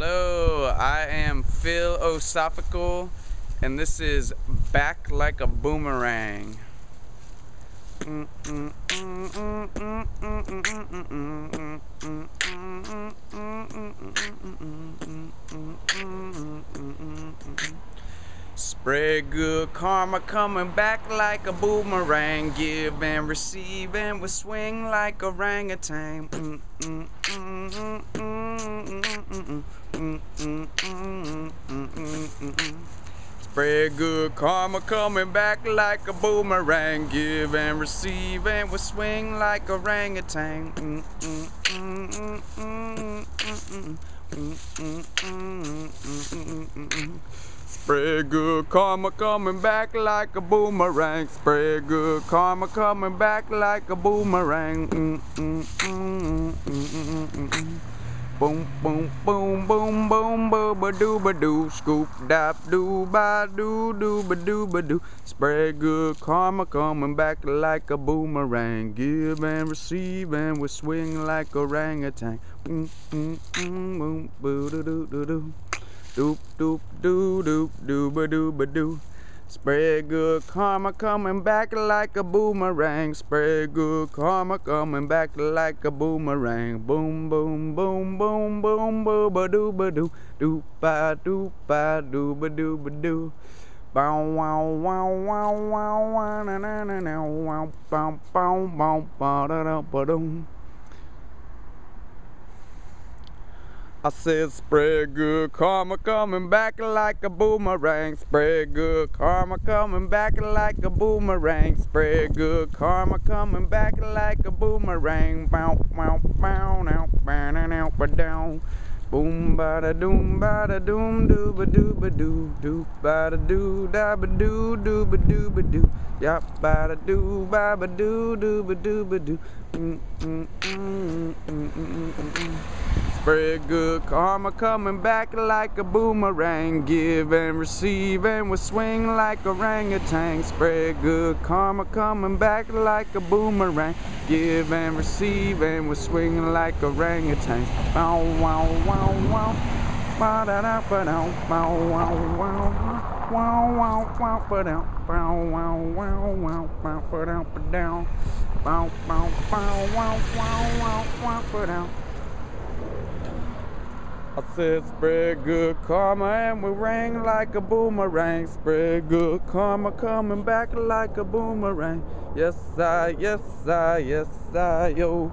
Hello, I am Phil Osophical, and this is Back Like a Boomerang. Spread good karma coming back like a boomerang. Give and receive and we swing like orangutan. Spread good karma coming back like a boomerang. Give and receive and we swing like orangutan. Spread good karma coming back like a boomerang. Spread good karma coming back like a boomerang. Boom, boom, boom, boom, boom, ba-ba-doo-ba-doo. Scoop, dap, doo-ba-doo, doo-ba-doo-ba-doo. Spread good karma coming back like a boomerang. Give and receive and we swing like orangutan. Boom, boo-doo-doo-doo-doo. Doop doop doo doop doo ba doo. Spread good karma coming back like a boomerang. Spread good karma coming back like a boomerang. Boom boom boom boom boom boo ba doo doop ba doo ba doo. Bow wow wow wow wow wow na na na na wow bow bow bow ba da da ba doo. I said spread good karma coming back like a boomerang. Spread good karma coming back like a boomerang. Spread good karma coming back like a boomerang. Bow bow bow now bow now ba down. Boom ba da doom doo ba doo da ba doo yap ba doo ba doo. Spread good karma coming back like a boomerang. Give and receive and we swing like orangutan. Spread good karma coming back like a boomerang. Give and receive and we swing like orangutan. Bow wow wow wow ba da da ba down. Bow wow wow wow wow wow ba down. Bow wow wow wow wow ba down ba down. Bow bow bow wow wow wow wow ba down. I said spread good karma and we rang like a boomerang. Spread good karma coming back like a boomerang. Yes I, yes I, yes I, yo.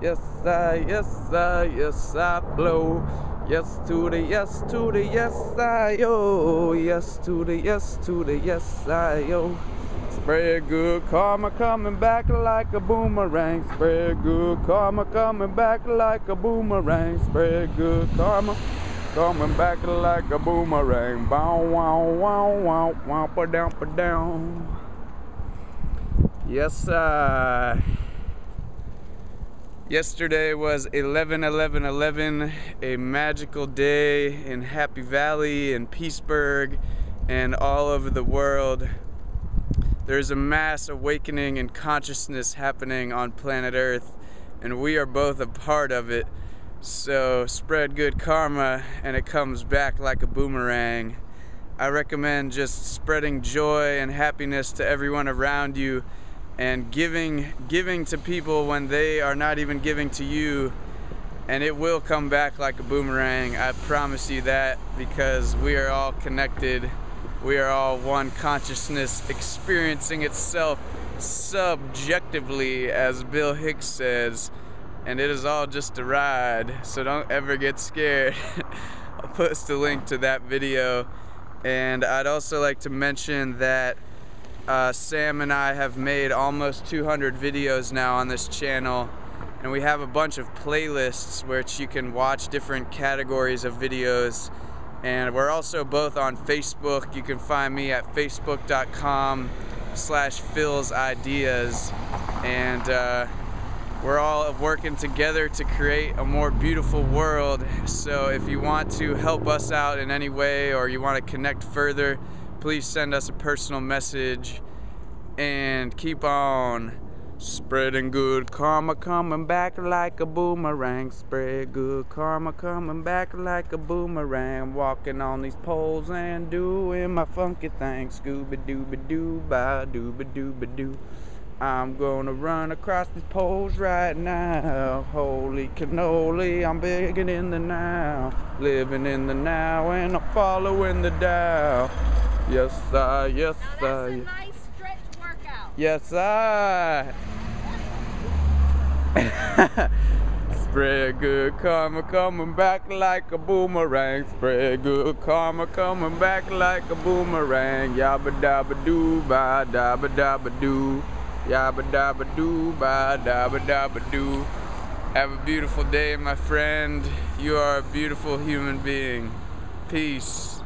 Yes I, yes I, yes I blow. Yes to the yes to the yes I, yo. Yes to the yes to the yes I, yo. Spread good karma coming back like a boomerang. Spread good karma coming back like a boomerang. Spread good karma coming back like a boomerang. Bow wow wow wow wow pa down. Yes, yesterday was 11/11/11, a magical day in Happy Valley and Peaceburg and all over the world. There's a mass awakening and consciousness happening on planet Earth, and we are both a part of it. So spread good karma and it comes back like a boomerang. I recommend just spreading joy and happiness to everyone around you and giving to people when they are not even giving to you, and it will come back like a boomerang. I promise you that, because we are all connected. We are all one consciousness experiencing itself subjectively, as Bill Hicks says, and it is all just a ride, so don't ever get scared. I'll post a link to that video, and I'd also like to mention that Sam and I have made almost 200 videos now on this channel, and we have a bunch of playlists which you can watch different categories of videos. And we're also both on Facebook. You can find me at facebook.com/philsideas. And we're all working together to create a more beautiful world. So if you want to help us out in any way, or you want to connect further, please send us a personal message. And keep on Spreading good karma, coming back like a boomerang. Spread good karma, coming back like a boomerang. Walking on these poles and doing my funky thing. Scooby-dooby-doo-ba, dooby-dooby-doo. I'm gonna run across these poles right now. Holy cannoli, I'm begging in the now. Living in the now and I'm following the Dow. Yes, I, yes, I. Now that's a nice stretch workout. Yes, I. Spread good karma, coming back like a boomerang. Spread good karma, coming back like a boomerang. Yabba dabba doo ba dabba dabba doo. Yabba dabba doo ba dabba dabba doo. Have a beautiful day, my friend. You are a beautiful human being. Peace.